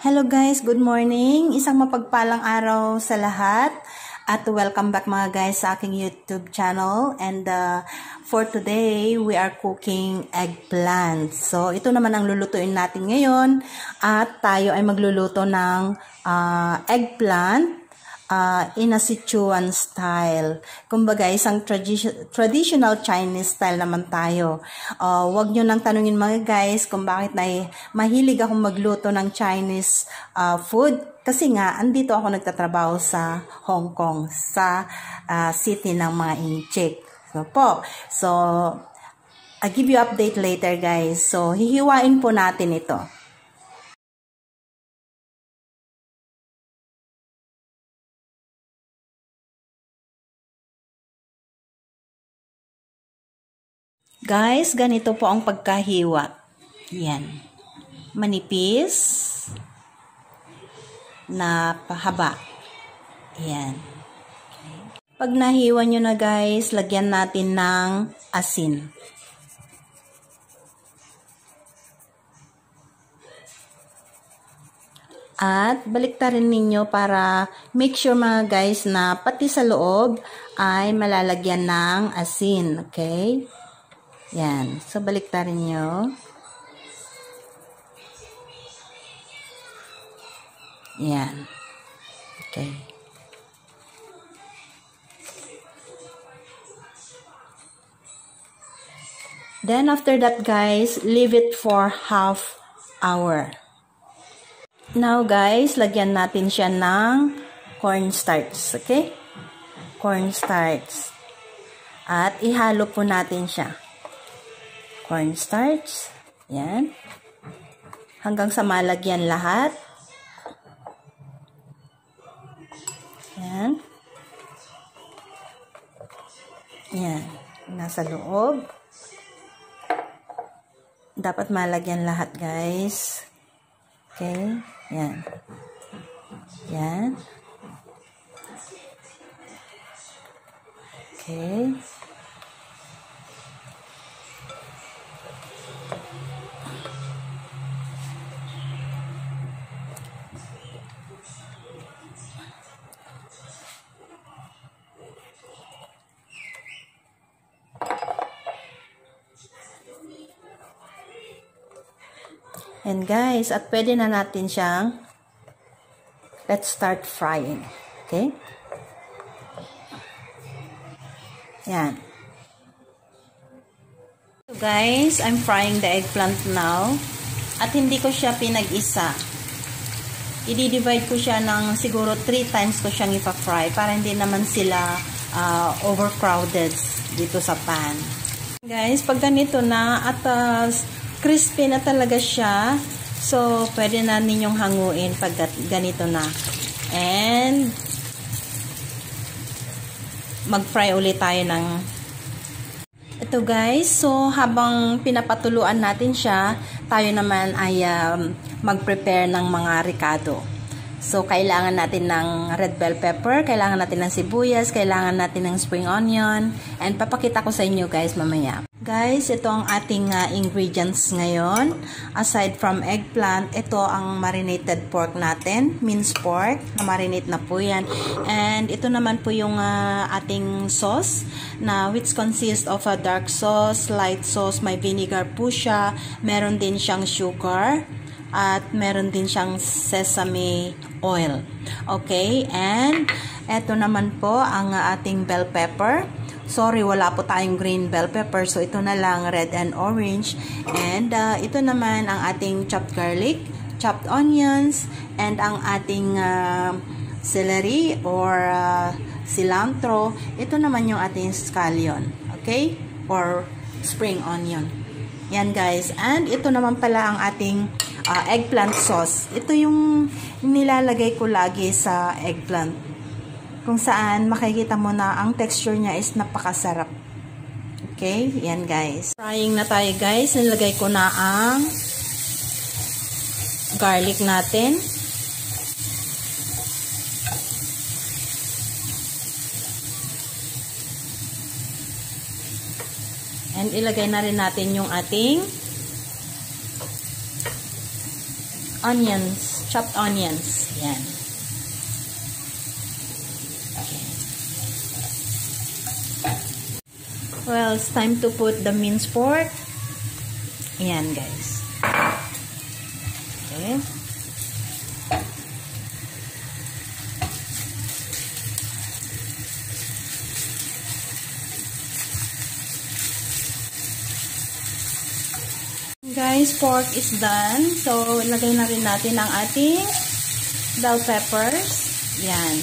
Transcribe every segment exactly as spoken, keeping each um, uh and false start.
Hello guys, good morning. Isang mapagpalang araw sa lahat. At welcome back mga guys sa aking YouTube channel. And uh, for today, we are cooking eggplant. So ito naman ang lulutuin natin ngayon. At tayo ay magluluto ng uh, eggplant uh, in a Sichuan style. Kumbaga isang tradi- traditional Chinese style naman tayo. Uh, wag nyo nang tanungin mga guys kung bakit na mahilig akong magluto ng Chinese uh, food. Kasi nga, andito ako nagtatrabaho sa Hong Kong, sa uh, city ng mga Inchik. So po, so, I'll give you update later guys. So, hihiwain po natin ito. Guys, ganito po ang pagkahiwa. Yan. Manipis. Na pahaba. Ayan. Okay. Pag nahiwa nyo na guys, lagyan natin ng asin. At baliktarin ninyo para make sure mga guys na pati sa loob ay malalagyan ng asin. Okay? Ayan. So baliktarin nyo. Yan. Okay. Then after that guys, leave it for half hour. Now guys, lagyan natin siya ng cornstarch. Okay? Cornstarch. At ihalo po natin siya. Cornstarch. Yan. Hanggang sa malagyan lahat. Yan. Yan. Nasa loob. Dapat malagyan lahat, guys. Okay? Yan. Yan. Okay. And guys, at pwede na natin siyang let's start frying. Okay? Yan. So guys, I'm frying the eggplant now. At hindi ko siya pinag-isa. I-divide ko siya ng siguro three times ko siyang ipa-fry para hindi naman sila uh, overcrowded dito sa pan. Guys, pag ganito na at uh, crispy na talaga siya. So, pwede na ninyong hanguin pag ganito na. And, mag-fry ulit tayo ng ito guys. So, habang pinapatuluan natin siya, tayo naman ay um, mag-prepare ng mga ricado. So, kailangan natin ng red bell pepper, kailangan natin ng sibuyas, kailangan natin ng spring onion. And, papakita ko sa inyo guys mamaya. Guys, ito ang ating uh, ingredients ngayon. Aside from eggplant, ito ang marinated pork natin, minced pork, na marinate na po yan. And ito naman po yung uh, ating sauce, na which consists of a dark sauce, light sauce, may vinegar po siya, meron din siyang sugar, at meron din siyang sesame oil. Okay, and ito naman po ang uh, ating bell pepper. Sorry, wala po tayong green bell pepper. So, ito na lang, red and orange. And, uh, ito naman ang ating chopped garlic, chopped onions, and ang ating uh, celery or uh, cilantro. Ito naman yung ating scallion. Okay? Or spring onion. Yan, guys. And, ito naman pala ang ating uh, eggplant sauce. Ito yung nilalagay ko lagi sa eggplant. Kung saan makikita mo na ang texture niya is napakasarap. Okay, yan guys. Frying na tayo guys. Nilagay ko na ang garlic natin. And ilagay na rin natin yung ating onions. chopped onions. Yan. Well, it's time to put the minced pork. Yan, guys. Okay. Guys, pork is done. So, ilagay na rin natin ang ating bell peppers. Yan.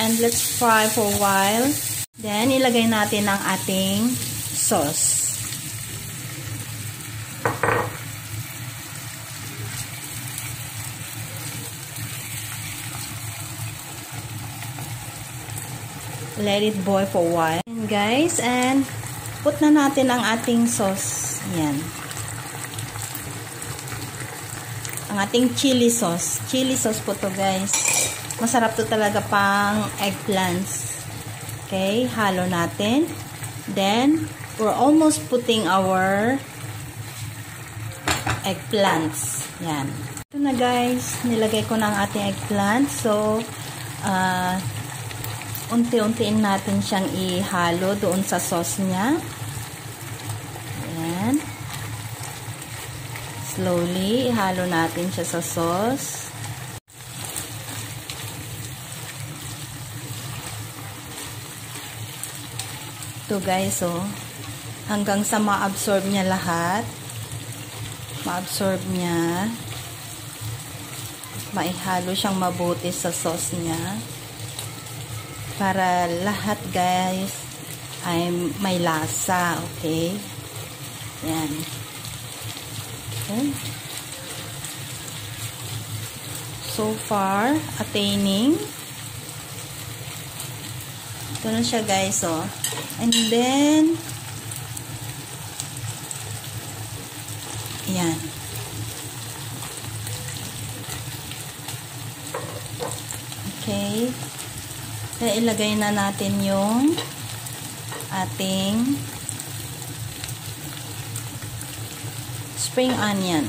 And let's fry for a while. Then, ilagay natin ang ating sauce. Let it boil for a while. And guys, and put na natin ang ating sauce. Yan. Ang ating chili sauce. Chili sauce po to, guys. Masarap to talaga pang eggplants. Okay, halo natin. Then, we're almost putting our eggplants. Yan. Ito na, guys. Nilagay ko na ang ating eggplants. So, uh, unti-untiin natin siyang ihalo doon sa sauce niya. Ayan. Slowly, ihalo natin siya sa sauce. Ito guys, oh. Hanggang sa ma-absorb niya lahat. Ma-absorb niya. Maihalo siyang mabuti sa sauce niya. Para lahat guys ay may lasa, okay? Yan. Okay. So far, attaining. Ito na siya guys, oh. And then, yan. Okay. Kaya ilagay na natin yung ating spring onion.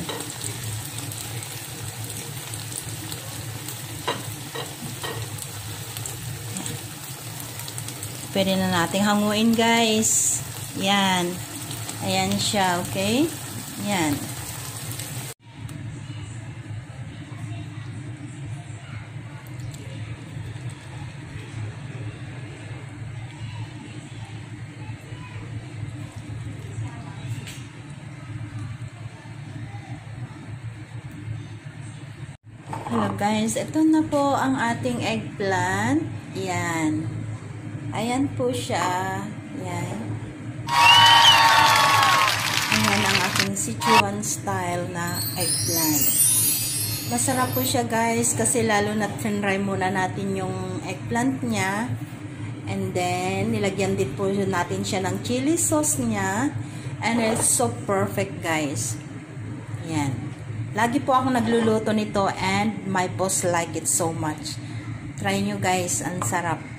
Pwede na natin hanguin guys. Yan. Ayan siya, okay? Yan. Hello guys, ito na po ang ating eggplant. Yan. Ayan po siya. Yan. Ayan ang ating Sichuan style na eggplant. Masarap po siya guys kasi lalo na tinry muna natin yung eggplant niya. And then, nilagyan din po natin siya ng chili sauce niya. And it's so perfect guys. Yan. Lagi po ako nagluluto nito and my boss like it so much. Try nyo guys, ang sarap.